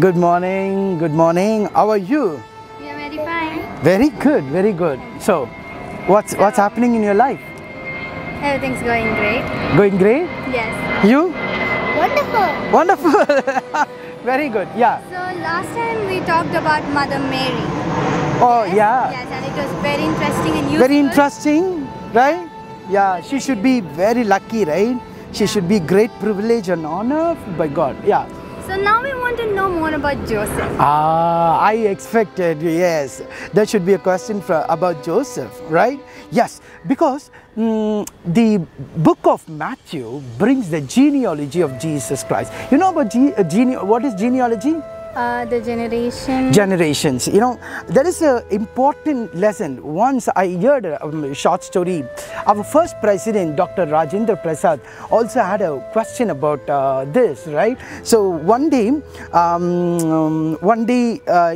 Good morning, good morning. How are you? We are very fine. Very good, very good. So, what's happening in your life? Everything's going great. Going great? Yes. You? Wonderful. Wonderful. Very good, yeah. So, last time we talked about Mother Mary. Oh, yes? Yeah. Yes, and it was very interesting and useful. Very interesting, right? Yeah, she should be very lucky, right? She should be great privilege and honor by God, yeah. So now we want to know more about Joseph. Ah, I expected, yes. That should be a question about Joseph, right? Yes, because the book of Matthew brings the genealogy of Jesus Christ. You know about what is genealogy? The generations. You know, there is an important lesson. Once I heard a short story. Our first president, Dr. Rajendra Prasad, also had a question about this, right? So one day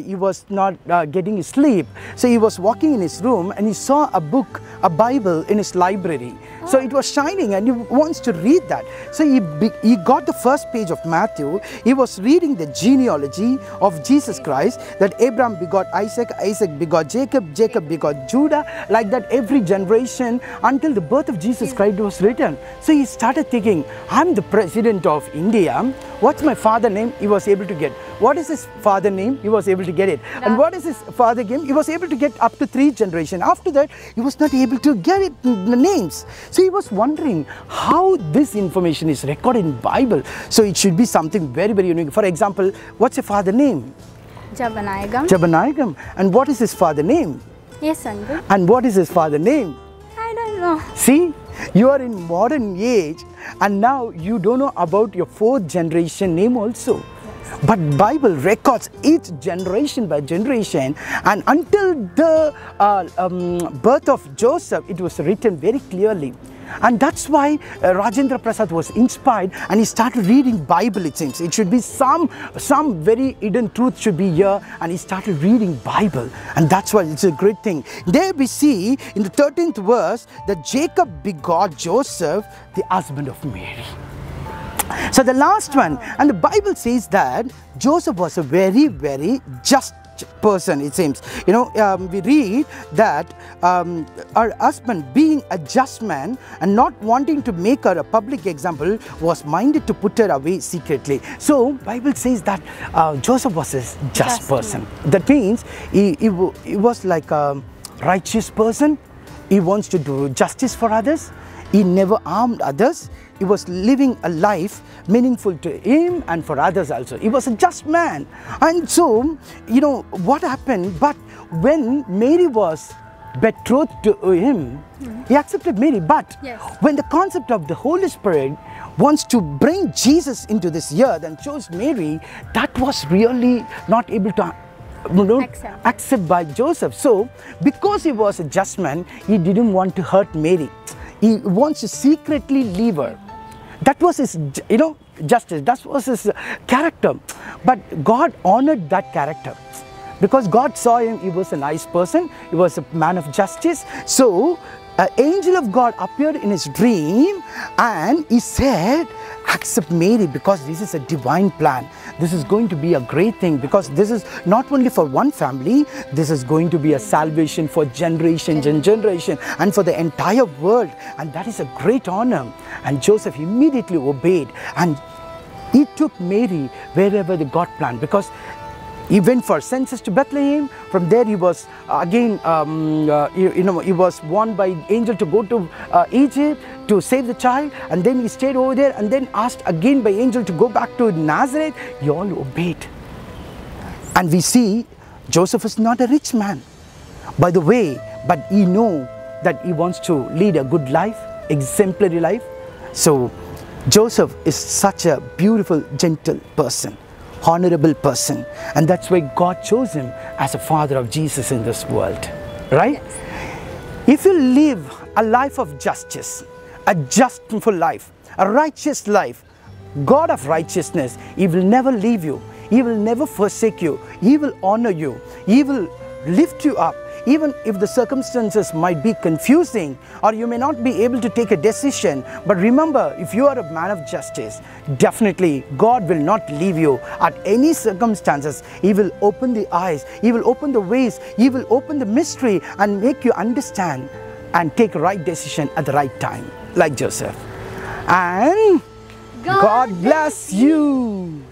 he was not getting sleep. So he was walking in his room and he saw a book, a Bible in his library. So it was shining and he wants to read that. So he got the first page of Matthew. He was reading the genealogy of Jesus Christ, that Abraham begot Isaac, Isaac begot Jacob, Jacob begot Judah, like that every generation until the birth of Jesus Christ was written. So he started thinking, I'm the president of India, what's my father's name? He was able to get. What is his father's name? He was able to get it. And what is his father's name? He was able to get up to 3 generations. After that, he was not able to get it, the names. So he was wondering how this information is recorded in Bible. So it should be something very, very unique. For example, what's your father's name? Jabanayagam. Jabanayagam. And what is his father's name? Yes, Andrew. And what is his father's name? I don't know. See? You are in modern age and now you don't know about your 4th generation name also. Yes. But Bible records each generation by generation, and until the birth of Joseph, it was written very clearly. And that's why Rajendra Prasad was inspired and he started reading Bible. It seems it should be some very hidden truth should be here, and he started reading Bible, and that's why it's a great thing. There we see in the 13th verse that Jacob begot Joseph, the husband of Mary. So the last one, and the Bible says that Joseph was a very, very just person, it seems. You know, we read that her husband, being a just man and not wanting to make her a public example, was minded to put her away secretly. So Bible says that Joseph was a just person. That means he was like a righteous person. He wants to do justice for others. He never harmed others. He was living a life meaningful to him and for others also. He was a just man. And so, you know, what happened? But when Mary was betrothed to him, he accepted Mary. But when the concept of the Holy Spirit wants to bring Jesus into this earth and chose Mary, that was really not able to accept by Joseph. So, because he was a just man, he didn't want to hurt Mary. He wants to secretly leave her. That was his, you know, justice. That was his character. But God honored that character. Because God saw him, he was a nice person. He was a man of justice. So, an angel of God appeared in his dream and he said, accept Mary, because this is a divine plan. This is going to be a great thing, because this is not only for one family, this is going to be a salvation for generations and generation and for the entire world. And that is a great honor. And Joseph immediately obeyed and he took Mary wherever the God planned, because he went for census to Bethlehem. From there he was again, he was warned by angel to go to Egypt to save the child, and then he stayed over there, and then asked again by angel to go back to Nazareth. He all obeyed. And we see Joseph is not a rich man, by the way, but he knows that he wants to lead a good life, exemplary life. So Joseph is such a beautiful, gentle person, honorable person, and that's why God chose him as a father of Jesus in this world, right? Yes. If you live a life of justice, a justful life, a righteous life, God of righteousness, he will never leave you. He will never forsake you. He will honor you. He will lift you up. Even if the circumstances might be confusing or you may not be able to take a decision, but remember, if you are a man of justice, definitely God will not leave you at any circumstances. He will open the eyes, He will open the ways, He will open the mystery and make you understand and take the right decision at the right time, like Joseph. And God bless you.